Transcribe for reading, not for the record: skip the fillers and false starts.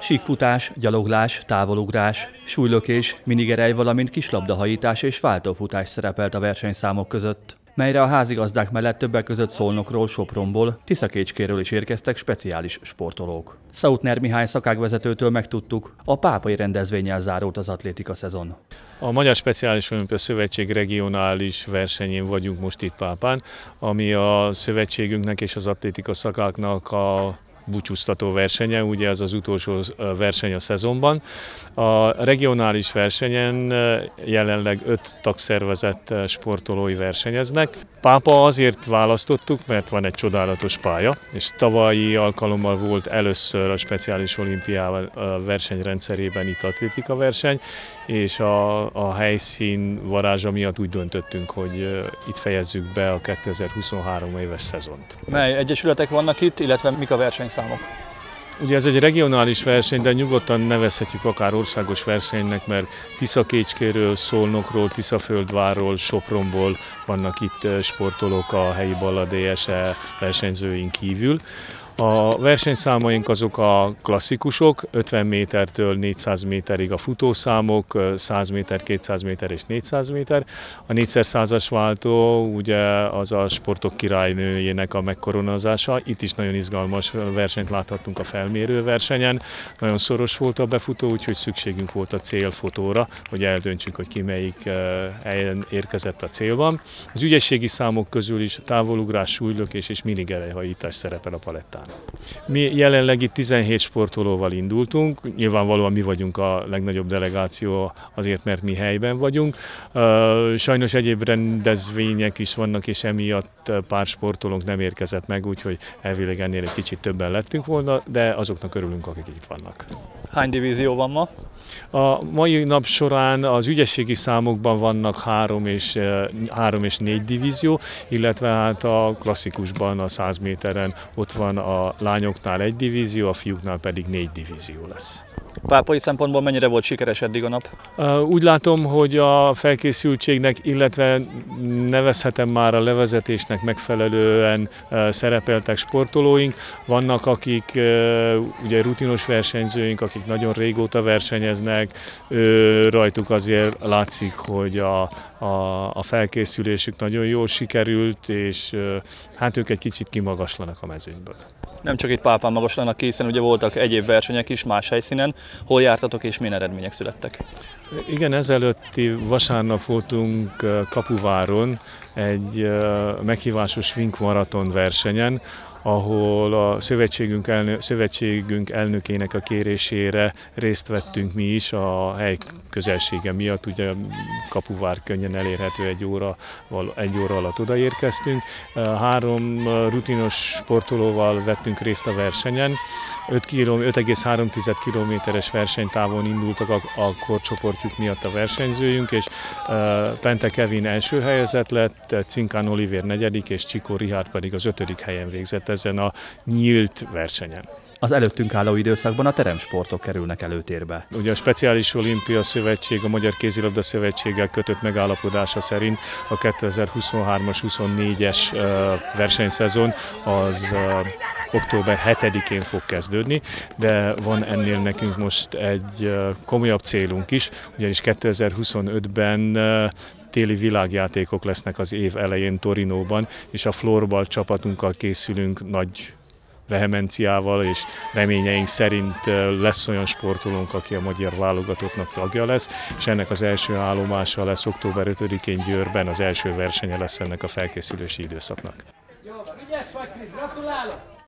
Síkfutás, gyaloglás, távolugrás, súlylökés, minigerej, valamint kislabdahajítás és váltófutás szerepelt a versenyszámok között, melyre a házigazdák mellett többek között Szolnokról, Sopronból, Tiszakécskéről is érkeztek speciális sportolók. Szautner Mihály szakágvezetőtől megtudtuk, a pápai rendezvénnyel zárult az atlétika szezon. A Magyar Speciális Olimpia Szövetség regionális versenyén vagyunk most itt Pápán, ami a szövetségünknek és az atlétika szakáknak a búcsúztató versenye, ugye ez az utolsó verseny a szezonban. A regionális versenyen jelenleg 5 tagszervezet sportolói versenyeznek. Pápa azért választottuk, mert van egy csodálatos pálya, és tavalyi alkalommal volt először a speciális olimpiával versenyrendszerében itt atlétika verseny, és a helyszín varázsa miatt úgy döntöttünk, hogy itt fejezzük be a 2023 éves szezont. Mely egyesületek vannak itt, illetve mik a versenyszámok? Ugye ez egy regionális verseny, de nyugodtan nevezhetjük akár országos versenynek, mert Tiszakécskéről, Szolnokról, Tiszaföldvárról, Sopronból vannak itt sportolók a helyi Balla DSE versenyzőink kívül. A versenyszámaink azok a klasszikusok, 50 métertől 400 méterig a futószámok, 100 méter, 200 méter és 400 méter. A 4x100-as váltó ugye az a sportok királynőjének a megkoronázása. Itt is nagyon izgalmas versenyt láthattunk a felmérő versenyen. Nagyon szoros volt a befutó, úgyhogy szükségünk volt a célfotóra, hogy eldöntsük, hogy ki melyik helyen érkezett a célban. Az ügyességi számok közül is távolugrás, súlylökés és minigerejhajítás szerepel a palettán. Mi jelenleg itt 17 sportolóval indultunk, nyilvánvalóan mi vagyunk a legnagyobb delegáció azért, mert mi helyben vagyunk. Sajnos egyéb rendezvények is vannak, és emiatt pár sportolónk nem érkezett meg, úgyhogy elvileg ennél egy kicsit többen lettünk volna, de azoknak örülünk, akik itt vannak. Hány divízió van ma? A mai nap során az ügyességi számokban vannak 3 és 4 divízió, illetve hát a klasszikusban, a 100 méteren ott van a lányoknál 1 divízió, a fiúknál pedig 4 divízió lesz. Pápai szempontból mennyire volt sikeres eddig a nap? Úgy látom, hogy a felkészültségnek, illetve nevezhetem már a levezetésnek megfelelően szerepeltek sportolóink. Vannak, akik ugye rutinos versenyzőink, akik nagyon régóta versenyeznek, rajtuk azért látszik, hogy a felkészülésük nagyon jól sikerült, és hát ők egy kicsit kimagaslanak a mezőnyből. Nem csak itt Pápán magaslanak ki, hiszen ugye voltak egyéb versenyek is más helyszínen. Hol jártatok és milyen eredmények születtek? Igen, ezelőtti vasárnap voltunk Kapuváron egy meghívásos swing-maraton versenyen, ahol a szövetségünk elnökének a kérésére részt vettünk mi is a hely közelsége miatt. Ugye Kapuvár könnyen elérhető, egy óra alatt odaérkeztünk. 3 rutinos sportolóval vettünk részt a versenyen. 5,3 kilométeres versenytávon indultak a korcsoportjuk miatt a versenyzőjünk, és Pentek Kevin első helyezett lett, Cinkán Oliver 4. és Csikó Richard pedig az 5. helyen végzett ezen a nyílt versenyen. Az előttünk álló időszakban a teremsportok kerülnek előtérbe. Ugye a Speciális Olimpia Szövetség a Magyar Kézilabda Szövetséggel kötött megállapodása szerint a 2023-24-es versenyszezon az október 7-én fog kezdődni, de van ennél nekünk most egy komolyabb célunk is, ugyanis 2025-ben téli világjátékok lesznek az év elején Torinóban, és a floorball csapatunkkal készülünk nagy vehemenciával, és reményeink szerint lesz olyan sportolónk, aki a magyar válogatottnak tagja lesz, és ennek az első állomása lesz október 5-én Győrben, az első versenye lesz ennek a felkészülési időszaknak. Jó, ügyes vagy, Krisz, gratulálok!